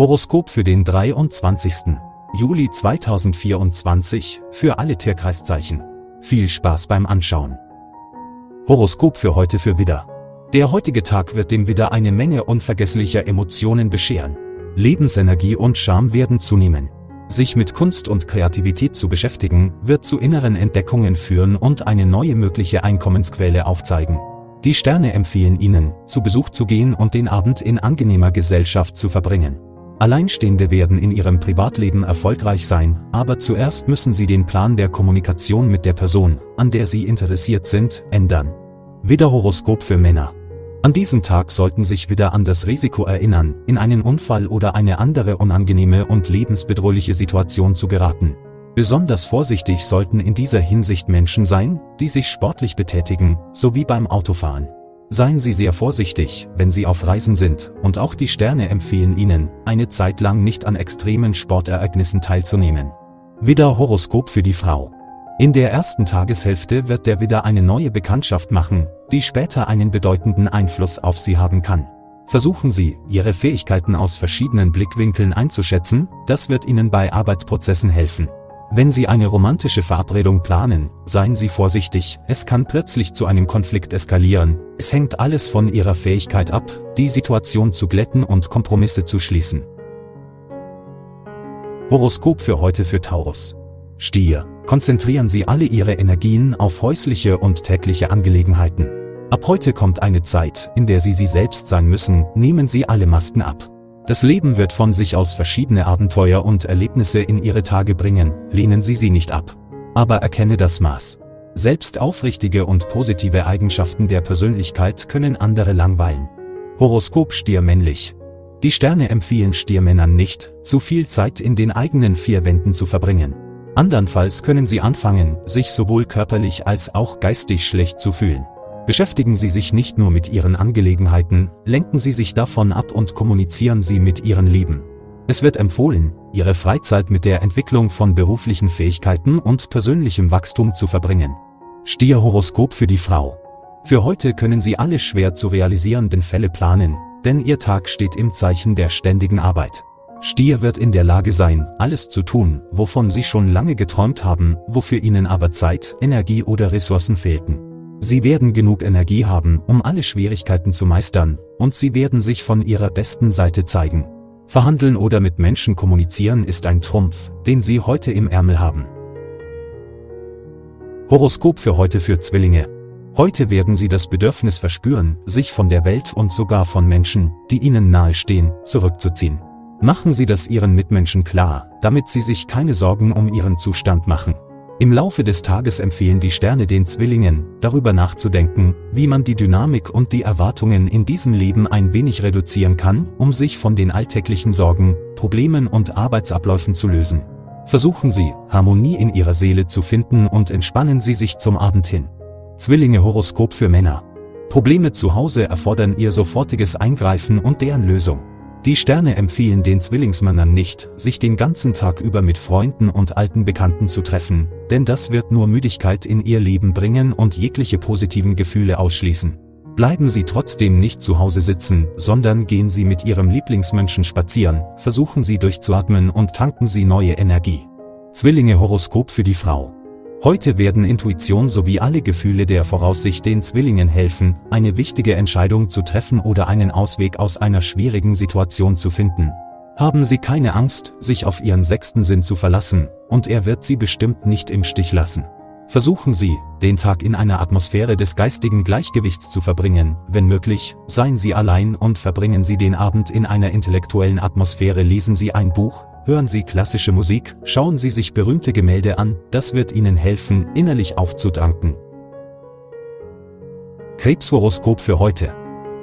Horoskop für den 23. Juli 2024 für alle Tierkreiszeichen. Viel Spaß beim Anschauen. Horoskop für heute für Widder. Der heutige Tag wird dem Widder eine Menge unvergesslicher Emotionen bescheren. Lebensenergie und Charme werden zunehmen. Sich mit Kunst und Kreativität zu beschäftigen, wird zu inneren Entdeckungen führen und eine neue mögliche Einkommensquelle aufzeigen. Die Sterne empfehlen Ihnen, zu Besuch zu gehen und den Abend in angenehmer Gesellschaft zu verbringen. Alleinstehende werden in ihrem Privatleben erfolgreich sein, aber zuerst müssen sie den Plan der Kommunikation mit der Person, an der sie interessiert sind, ändern. Widderhoroskop für Männer. An diesem Tag sollten sich Widder an das Risiko erinnern, in einen Unfall oder eine andere unangenehme und lebensbedrohliche Situation zu geraten. Besonders vorsichtig sollten in dieser Hinsicht Menschen sein, die sich sportlich betätigen, sowie beim Autofahren. Seien Sie sehr vorsichtig, wenn Sie auf Reisen sind, und auch die Sterne empfehlen Ihnen, eine Zeit lang nicht an extremen Sportereignissen teilzunehmen. Widderhoroskop für die Frau. In der ersten Tageshälfte wird der Widder eine neue Bekanntschaft machen, die später einen bedeutenden Einfluss auf Sie haben kann. Versuchen Sie, Ihre Fähigkeiten aus verschiedenen Blickwinkeln einzuschätzen, das wird Ihnen bei Arbeitsprozessen helfen. Wenn Sie eine romantische Verabredung planen, seien Sie vorsichtig, es kann plötzlich zu einem Konflikt eskalieren, es hängt alles von Ihrer Fähigkeit ab, die Situation zu glätten und Kompromisse zu schließen. Horoskop für heute für Taurus. Stier, konzentrieren Sie alle Ihre Energien auf häusliche und tägliche Angelegenheiten. Ab heute kommt eine Zeit, in der Sie Sie selbst sein müssen, nehmen Sie alle Masken ab. Das Leben wird von sich aus verschiedene Abenteuer und Erlebnisse in Ihre Tage bringen, lehnen Sie sie nicht ab. Aber erkenne das Maß. Selbst aufrichtige und positive Eigenschaften der Persönlichkeit können andere langweilen. Horoskop Stier männlich. Die Sterne empfehlen Stiermännern nicht, zu viel Zeit in den eigenen 4 Wänden zu verbringen. Andernfalls können sie anfangen, sich sowohl körperlich als auch geistig schlecht zu fühlen. Beschäftigen Sie sich nicht nur mit Ihren Angelegenheiten, lenken Sie sich davon ab und kommunizieren Sie mit Ihren Lieben. Es wird empfohlen, Ihre Freizeit mit der Entwicklung von beruflichen Fähigkeiten und persönlichem Wachstum zu verbringen. Stierhoroskop für die Frau. Für heute können Sie alle schwer zu realisierenden Fälle planen, denn Ihr Tag steht im Zeichen der ständigen Arbeit. Stier wird in der Lage sein, alles zu tun, wovon Sie schon lange geträumt haben, wofür Ihnen aber Zeit, Energie oder Ressourcen fehlten. Sie werden genug Energie haben, um alle Schwierigkeiten zu meistern, und Sie werden sich von Ihrer besten Seite zeigen. Verhandeln oder mit Menschen kommunizieren ist ein Trumpf, den Sie heute im Ärmel haben. Horoskop für heute für Zwillinge. Heute werden Sie das Bedürfnis verspüren, sich von der Welt und sogar von Menschen, die Ihnen nahestehen, zurückzuziehen. Machen Sie das Ihren Mitmenschen klar, damit sie sich keine Sorgen um Ihren Zustand machen. Im Laufe des Tages empfehlen die Sterne den Zwillingen, darüber nachzudenken, wie man die Dynamik und die Erwartungen in diesem Leben ein wenig reduzieren kann, um sich von den alltäglichen Sorgen, Problemen und Arbeitsabläufen zu lösen. Versuchen Sie, Harmonie in Ihrer Seele zu finden und entspannen Sie sich zum Abend hin. Zwillinge-Horoskop für Männer. Probleme zu Hause erfordern Ihr sofortiges Eingreifen und deren Lösung. Die Sterne empfehlen den Zwillingsmännern nicht, sich den ganzen Tag über mit Freunden und alten Bekannten zu treffen, denn das wird nur Müdigkeit in ihr Leben bringen und jegliche positiven Gefühle ausschließen. Bleiben Sie trotzdem nicht zu Hause sitzen, sondern gehen Sie mit Ihrem Lieblingsmenschen spazieren, versuchen Sie durchzuatmen und tanken Sie neue Energie. Zwillinge-Horoskop für die Frau. Heute werden Intuition sowie alle Gefühle der Voraussicht den Zwillingen helfen, eine wichtige Entscheidung zu treffen oder einen Ausweg aus einer schwierigen Situation zu finden. Haben Sie keine Angst, sich auf Ihren 6. Sinn zu verlassen, und er wird Sie bestimmt nicht im Stich lassen. Versuchen Sie, den Tag in einer Atmosphäre des geistigen Gleichgewichts zu verbringen, wenn möglich, seien Sie allein und verbringen Sie den Abend in einer intellektuellen Atmosphäre, lesen Sie ein Buch, hören Sie klassische Musik, schauen Sie sich berühmte Gemälde an, das wird Ihnen helfen, innerlich aufzutanken. Krebshoroskop für heute.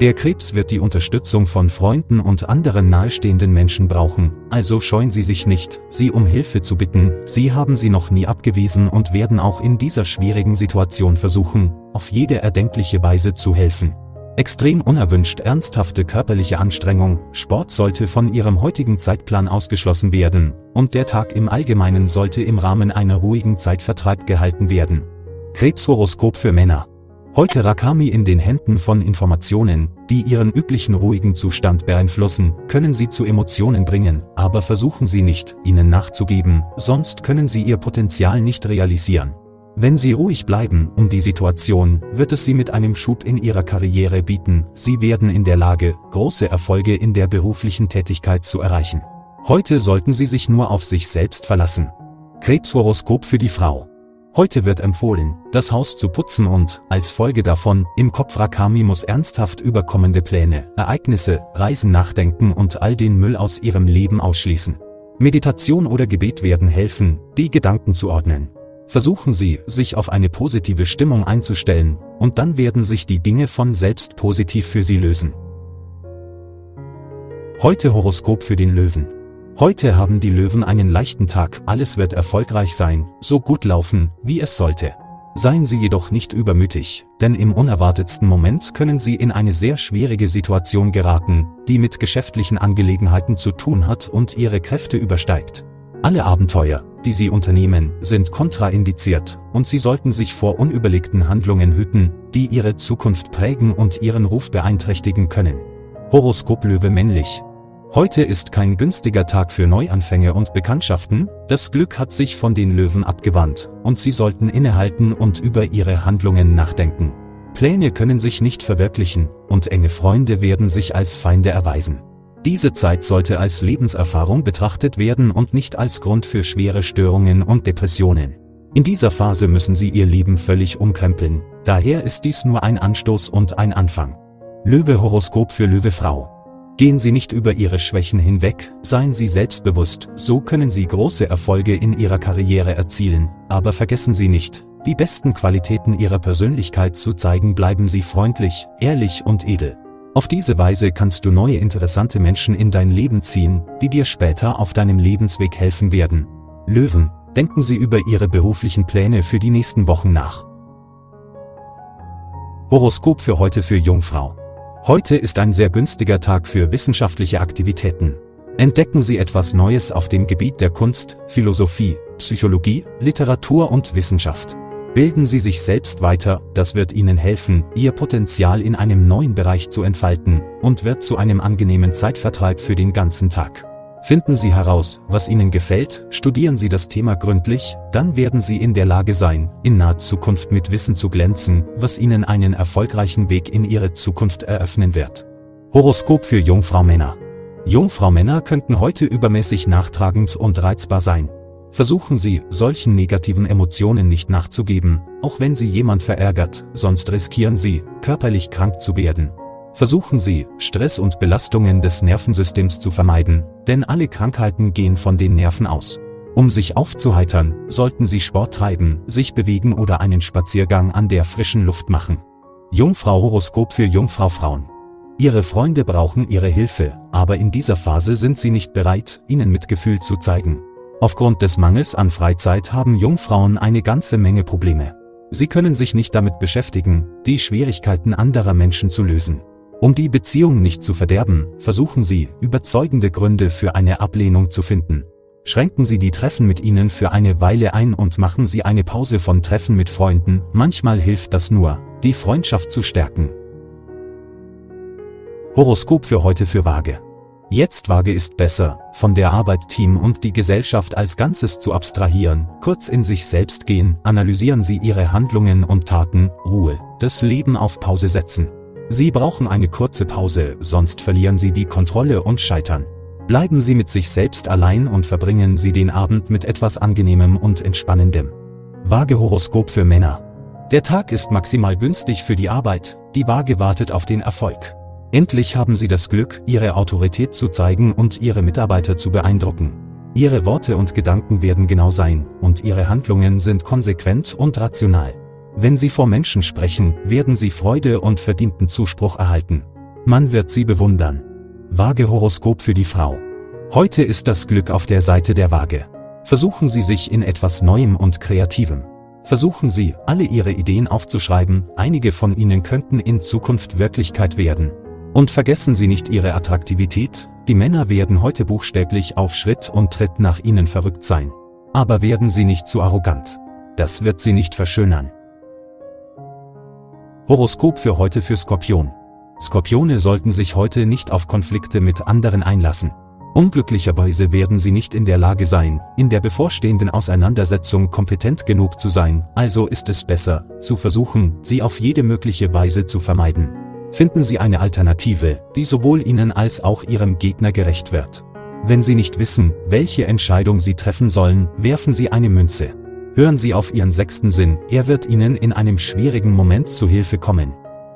Der Krebs wird die Unterstützung von Freunden und anderen nahestehenden Menschen brauchen, also scheuen Sie sich nicht, sie um Hilfe zu bitten, sie haben sie noch nie abgewiesen und werden auch in dieser schwierigen Situation versuchen, auf jede erdenkliche Weise zu helfen. Extrem unerwünscht ernsthafte körperliche Anstrengung, Sport sollte von Ihrem heutigen Zeitplan ausgeschlossen werden, und der Tag im Allgemeinen sollte im Rahmen einer ruhigen Zeitvertreib gehalten werden. Krebshoroskop für Männer. Heute Rakami in den Händen von Informationen, die Ihren üblichen ruhigen Zustand beeinflussen, können Sie zu Emotionen bringen, aber versuchen Sie nicht, ihnen nachzugeben, sonst können Sie Ihr Potenzial nicht realisieren. Wenn Sie ruhig bleiben um die Situation, wird es Sie mit einem Schub in Ihrer Karriere bieten, Sie werden in der Lage, große Erfolge in der beruflichen Tätigkeit zu erreichen. Heute sollten Sie sich nur auf sich selbst verlassen. Krebshoroskop für die Frau. Heute wird empfohlen, das Haus zu putzen und, als Folge davon, im Kopf Rakami muss ernsthaft über kommende Pläne, Ereignisse, Reisen nachdenken und all den Müll aus ihrem Leben ausschließen. Meditation oder Gebet werden helfen, die Gedanken zu ordnen. Versuchen Sie, sich auf eine positive Stimmung einzustellen, und dann werden sich die Dinge von selbst positiv für Sie lösen. Heute Horoskop für den Löwen. Heute haben die Löwen einen leichten Tag, alles wird erfolgreich sein, so gut laufen, wie es sollte. Seien Sie jedoch nicht übermütig, denn im unerwartetsten Moment können Sie in eine sehr schwierige Situation geraten, die mit geschäftlichen Angelegenheiten zu tun hat und Ihre Kräfte übersteigt. Alle Abenteuer, die Sie unternehmen, sind kontraindiziert und Sie sollten sich vor unüberlegten Handlungen hüten, die Ihre Zukunft prägen und Ihren Ruf beeinträchtigen können. Horoskop Löwe männlich. Heute ist kein günstiger Tag für Neuanfänge und Bekanntschaften, das Glück hat sich von den Löwen abgewandt, und Sie sollten innehalten und über Ihre Handlungen nachdenken. Pläne können sich nicht verwirklichen, und enge Freunde werden sich als Feinde erweisen. Diese Zeit sollte als Lebenserfahrung betrachtet werden und nicht als Grund für schwere Störungen und Depressionen. In dieser Phase müssen Sie Ihr Leben völlig umkrempeln, daher ist dies nur ein Anstoß und ein Anfang. Löwe-Horoskop für Löwe-Frau. Gehen Sie nicht über Ihre Schwächen hinweg, seien Sie selbstbewusst, so können Sie große Erfolge in Ihrer Karriere erzielen, aber vergessen Sie nicht, die besten Qualitäten Ihrer Persönlichkeit zu zeigen, bleiben Sie freundlich, ehrlich und edel. Auf diese Weise kannst du neue interessante Menschen in dein Leben ziehen, die dir später auf deinem Lebensweg helfen werden. Löwen, denken Sie über Ihre beruflichen Pläne für die nächsten Wochen nach. Horoskop für heute für Jungfrau. Heute ist ein sehr günstiger Tag für wissenschaftliche Aktivitäten. Entdecken Sie etwas Neues auf dem Gebiet der Kunst, Philosophie, Psychologie, Literatur und Wissenschaft. Bilden Sie sich selbst weiter, das wird Ihnen helfen, Ihr Potenzial in einem neuen Bereich zu entfalten und wird zu einem angenehmen Zeitvertreib für den ganzen Tag. Finden Sie heraus, was Ihnen gefällt, studieren Sie das Thema gründlich, dann werden Sie in der Lage sein, in naher Zukunft mit Wissen zu glänzen, was Ihnen einen erfolgreichen Weg in Ihre Zukunft eröffnen wird. Horoskop für Jungfrau-Männer. Jungfrau-Männer könnten heute übermäßig nachtragend und reizbar sein. Versuchen Sie, solchen negativen Emotionen nicht nachzugeben, auch wenn Sie jemand verärgert, sonst riskieren Sie, körperlich krank zu werden. Versuchen Sie, Stress und Belastungen des Nervensystems zu vermeiden, denn alle Krankheiten gehen von den Nerven aus. Um sich aufzuheitern, sollten Sie Sport treiben, sich bewegen oder einen Spaziergang an der frischen Luft machen. Jungfrau-Horoskop für Jungfrau-Frauen. Ihre Freunde brauchen Ihre Hilfe, aber in dieser Phase sind Sie nicht bereit, ihnen Mitgefühl zu zeigen. Aufgrund des Mangels an Freizeit haben Jungfrauen eine ganze Menge Probleme. Sie können sich nicht damit beschäftigen, die Schwierigkeiten anderer Menschen zu lösen. Um die Beziehung nicht zu verderben, versuchen Sie, überzeugende Gründe für eine Ablehnung zu finden. Schränken Sie die Treffen mit ihnen für eine Weile ein und machen Sie eine Pause von Treffen mit Freunden, manchmal hilft das nur, die Freundschaft zu stärken. Horoskop für heute für Waage. Jetzt Waage ist besser, von der Arbeit, Team und die Gesellschaft als Ganzes zu abstrahieren, kurz in sich selbst gehen, analysieren Sie Ihre Handlungen und Taten, Ruhe, das Leben auf Pause setzen. Sie brauchen eine kurze Pause, sonst verlieren Sie die Kontrolle und scheitern. Bleiben Sie mit sich selbst allein und verbringen Sie den Abend mit etwas Angenehmem und Entspannendem. Waage-Horoskop für Männer. Der Tag ist maximal günstig für die Arbeit, die Waage wartet auf den Erfolg. Endlich haben Sie das Glück, Ihre Autorität zu zeigen und Ihre Mitarbeiter zu beeindrucken. Ihre Worte und Gedanken werden genau sein, und Ihre Handlungen sind konsequent und rational. Wenn Sie vor Menschen sprechen, werden Sie Freude und verdienten Zuspruch erhalten. Man wird Sie bewundern. Waage-Horoskop für die Frau. Heute ist das Glück auf der Seite der Waage. Versuchen Sie sich in etwas Neuem und Kreativem. Versuchen Sie, alle Ihre Ideen aufzuschreiben, einige von ihnen könnten in Zukunft Wirklichkeit werden. Und vergessen Sie nicht Ihre Attraktivität, die Männer werden heute buchstäblich auf Schritt und Tritt nach Ihnen verrückt sein. Aber werden Sie nicht zu arrogant. Das wird Sie nicht verschönern. Horoskop für heute für Skorpion. Skorpione sollten sich heute nicht auf Konflikte mit anderen einlassen. Unglücklicherweise werden sie nicht in der Lage sein, in der bevorstehenden Auseinandersetzung kompetent genug zu sein, also ist es besser, zu versuchen, sie auf jede mögliche Weise zu vermeiden. Finden Sie eine Alternative, die sowohl Ihnen als auch Ihrem Gegner gerecht wird. Wenn Sie nicht wissen, welche Entscheidung Sie treffen sollen, werfen Sie eine Münze. Hören Sie auf Ihren sechsten Sinn, er wird Ihnen in einem schwierigen Moment zu Hilfe kommen.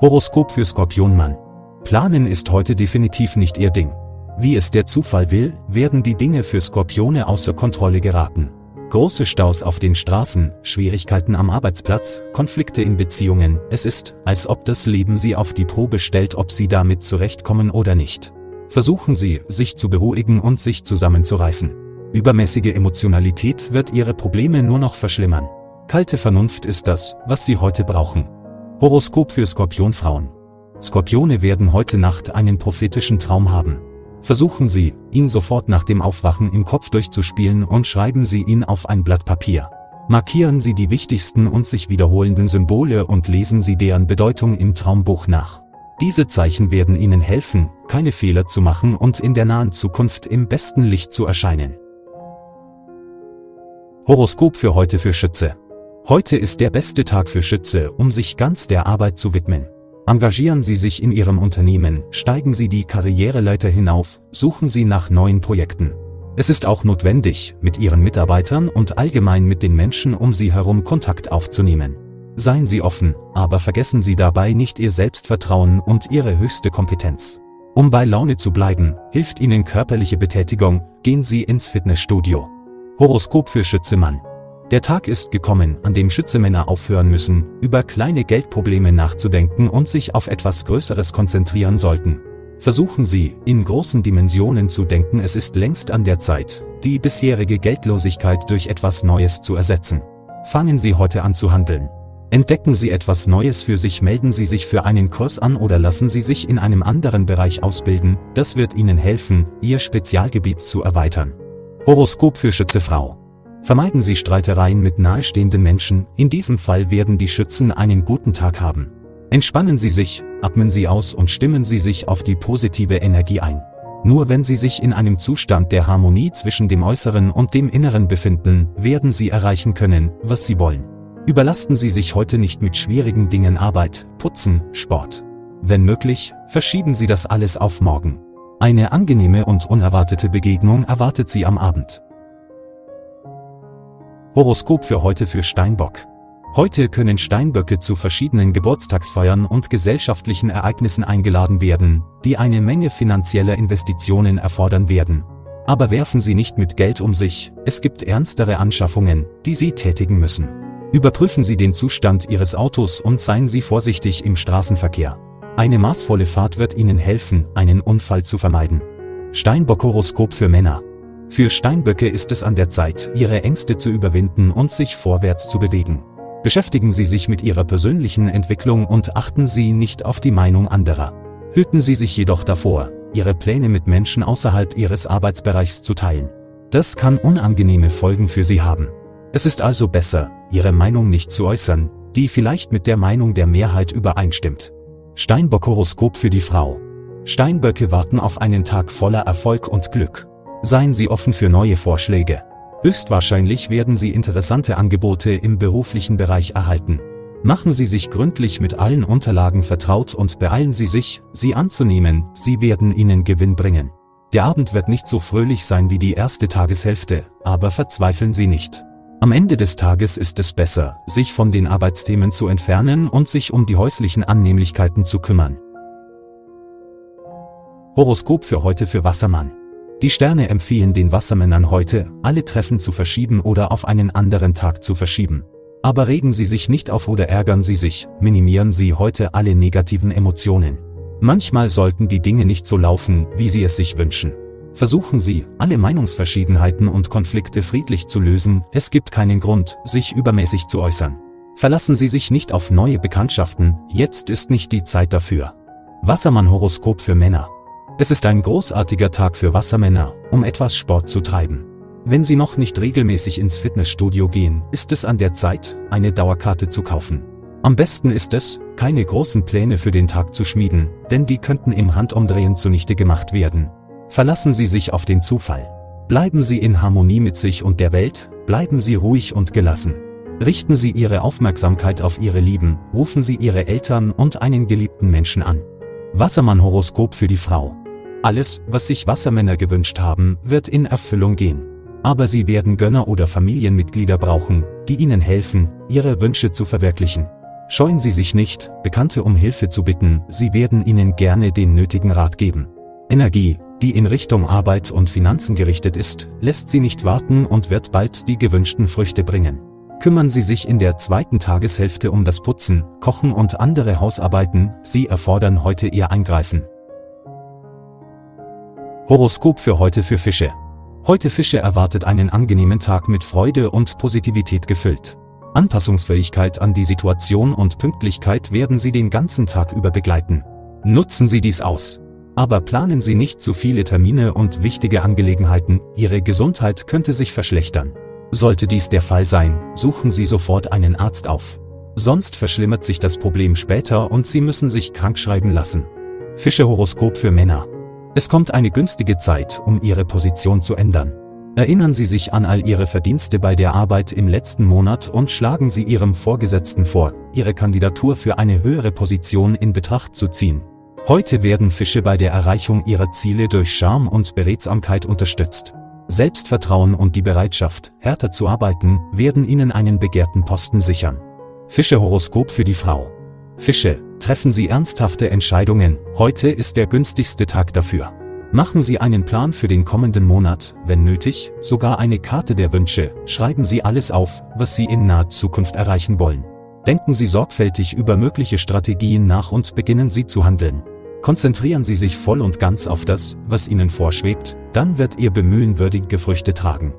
Horoskop für Skorpionmann. Planen ist heute definitiv nicht Ihr Ding. Wie es der Zufall will, werden die Dinge für Skorpione außer Kontrolle geraten. Große Staus auf den Straßen, Schwierigkeiten am Arbeitsplatz, Konflikte in Beziehungen, es ist, als ob das Leben Sie auf die Probe stellt, ob Sie damit zurechtkommen oder nicht. Versuchen Sie, sich zu beruhigen und sich zusammenzureißen. Übermäßige Emotionalität wird Ihre Probleme nur noch verschlimmern. Kalte Vernunft ist das, was Sie heute brauchen. Horoskop für Skorpionfrauen. Skorpione werden heute Nacht einen prophetischen Traum haben. Versuchen Sie, ihn sofort nach dem Aufwachen im Kopf durchzuspielen und schreiben Sie ihn auf ein Blatt Papier. Markieren Sie die wichtigsten und sich wiederholenden Symbole und lesen Sie deren Bedeutung im Traumbuch nach. Diese Zeichen werden Ihnen helfen, keine Fehler zu machen und in der nahen Zukunft im besten Licht zu erscheinen. Horoskop für heute für Schütze. Heute ist der beste Tag für Schütze, um sich ganz der Arbeit zu widmen. Engagieren Sie sich in Ihrem Unternehmen, steigen Sie die Karriereleiter hinauf, suchen Sie nach neuen Projekten. Es ist auch notwendig, mit Ihren Mitarbeitern und allgemein mit den Menschen um Sie herum Kontakt aufzunehmen. Seien Sie offen, aber vergessen Sie dabei nicht Ihr Selbstvertrauen und Ihre höchste Kompetenz. Um bei Laune zu bleiben, hilft Ihnen körperliche Betätigung, gehen Sie ins Fitnessstudio. Horoskop für Schützemann. Der Tag ist gekommen, an dem Schützemänner aufhören müssen, über kleine Geldprobleme nachzudenken und sich auf etwas Größeres konzentrieren sollten. Versuchen Sie, in großen Dimensionen zu denken, es ist längst an der Zeit, die bisherige Geldlosigkeit durch etwas Neues zu ersetzen. Fangen Sie heute an zu handeln. Entdecken Sie etwas Neues für sich, melden Sie sich für einen Kurs an oder lassen Sie sich in einem anderen Bereich ausbilden, das wird Ihnen helfen, Ihr Spezialgebiet zu erweitern. Horoskop für Schützefrau. Vermeiden Sie Streitereien mit nahestehenden Menschen, in diesem Fall werden die Schützen einen guten Tag haben. Entspannen Sie sich, atmen Sie aus und stimmen Sie sich auf die positive Energie ein. Nur wenn Sie sich in einem Zustand der Harmonie zwischen dem Äußeren und dem Inneren befinden, werden Sie erreichen können, was Sie wollen. Überlasten Sie sich heute nicht mit schwierigen Dingen, Arbeit, Putzen, Sport. Wenn möglich, verschieben Sie das alles auf morgen. Eine angenehme und unerwartete Begegnung erwartet Sie am Abend. Horoskop für heute für Steinbock. Heute können Steinböcke zu verschiedenen Geburtstagsfeiern und gesellschaftlichen Ereignissen eingeladen werden, die eine Menge finanzieller Investitionen erfordern werden. Aber werfen Sie nicht mit Geld um sich, es gibt ernstere Anschaffungen, die Sie tätigen müssen. Überprüfen Sie den Zustand Ihres Autos und seien Sie vorsichtig im Straßenverkehr. Eine maßvolle Fahrt wird Ihnen helfen, einen Unfall zu vermeiden. Steinbock-Horoskop für Männer. Für Steinböcke ist es an der Zeit, Ihre Ängste zu überwinden und sich vorwärts zu bewegen. Beschäftigen Sie sich mit Ihrer persönlichen Entwicklung und achten Sie nicht auf die Meinung anderer. Hüten Sie sich jedoch davor, Ihre Pläne mit Menschen außerhalb Ihres Arbeitsbereichs zu teilen. Das kann unangenehme Folgen für Sie haben. Es ist also besser, Ihre Meinung nicht zu äußern, die vielleicht mit der Meinung der Mehrheit übereinstimmt. Steinbock-Horoskop für die Frau. Steinböcke warten auf einen Tag voller Erfolg und Glück. Seien Sie offen für neue Vorschläge. Höchstwahrscheinlich werden Sie interessante Angebote im beruflichen Bereich erhalten. Machen Sie sich gründlich mit allen Unterlagen vertraut und beeilen Sie sich, sie anzunehmen, sie werden Ihnen Gewinn bringen. Der Abend wird nicht so fröhlich sein wie die erste Tageshälfte, aber verzweifeln Sie nicht. Am Ende des Tages ist es besser, sich von den Arbeitsthemen zu entfernen und sich um die häuslichen Annehmlichkeiten zu kümmern. Horoskop für heute für Wassermann. Die Sterne empfehlen den Wassermännern heute, alle Treffen zu verschieben oder auf einen anderen Tag zu verschieben. Aber regen Sie sich nicht auf oder ärgern Sie sich, minimieren Sie heute alle negativen Emotionen. Manchmal sollten die Dinge nicht so laufen, wie Sie es sich wünschen. Versuchen Sie, alle Meinungsverschiedenheiten und Konflikte friedlich zu lösen, es gibt keinen Grund, sich übermäßig zu äußern. Verlassen Sie sich nicht auf neue Bekanntschaften, jetzt ist nicht die Zeit dafür. Wassermann-Horoskop für Männer. Es ist ein großartiger Tag für Wassermänner, um etwas Sport zu treiben. Wenn Sie noch nicht regelmäßig ins Fitnessstudio gehen, ist es an der Zeit, eine Dauerkarte zu kaufen. Am besten ist es, keine großen Pläne für den Tag zu schmieden, denn die könnten im Handumdrehen zunichte gemacht werden. Verlassen Sie sich auf den Zufall. Bleiben Sie in Harmonie mit sich und der Welt, bleiben Sie ruhig und gelassen. Richten Sie Ihre Aufmerksamkeit auf Ihre Lieben, rufen Sie Ihre Eltern und einen geliebten Menschen an. Wassermann-Horoskop für die Frau. Alles, was sich Wassermänner gewünscht haben, wird in Erfüllung gehen. Aber Sie werden Gönner oder Familienmitglieder brauchen, die Ihnen helfen, Ihre Wünsche zu verwirklichen. Scheuen Sie sich nicht, Bekannte um Hilfe zu bitten, sie werden Ihnen gerne den nötigen Rat geben. Energie, die in Richtung Arbeit und Finanzen gerichtet ist, lässt Sie nicht warten und wird bald die gewünschten Früchte bringen. Kümmern Sie sich in der zweiten Tageshälfte um das Putzen, Kochen und andere Hausarbeiten, sie erfordern heute Ihr Eingreifen. Horoskop für heute für Fische. Heute Fische erwartet einen angenehmen Tag mit Freude und Positivität gefüllt. Anpassungsfähigkeit an die Situation und Pünktlichkeit werden Sie den ganzen Tag über begleiten. Nutzen Sie dies aus. Aber planen Sie nicht zu viele Termine und wichtige Angelegenheiten, Ihre Gesundheit könnte sich verschlechtern. Sollte dies der Fall sein, suchen Sie sofort einen Arzt auf. Sonst verschlimmert sich das Problem später und Sie müssen sich krankschreiben lassen. Fische-Horoskop für Männer. Es kommt eine günstige Zeit, um Ihre Position zu ändern. Erinnern Sie sich an all Ihre Verdienste bei der Arbeit im letzten Monat und schlagen Sie Ihrem Vorgesetzten vor, Ihre Kandidatur für eine höhere Position in Betracht zu ziehen. Heute werden Fische bei der Erreichung ihrer Ziele durch Charme und Beredsamkeit unterstützt. Selbstvertrauen und die Bereitschaft, härter zu arbeiten, werden Ihnen einen begehrten Posten sichern. Fische-Horoskop für die Frau. Fische, treffen Sie ernsthafte Entscheidungen, heute ist der günstigste Tag dafür. Machen Sie einen Plan für den kommenden Monat, wenn nötig, sogar eine Karte der Wünsche, schreiben Sie alles auf, was Sie in naher Zukunft erreichen wollen. Denken Sie sorgfältig über mögliche Strategien nach und beginnen Sie zu handeln. Konzentrieren Sie sich voll und ganz auf das, was Ihnen vorschwebt, dann wird Ihr Bemühen würdige Früchte tragen.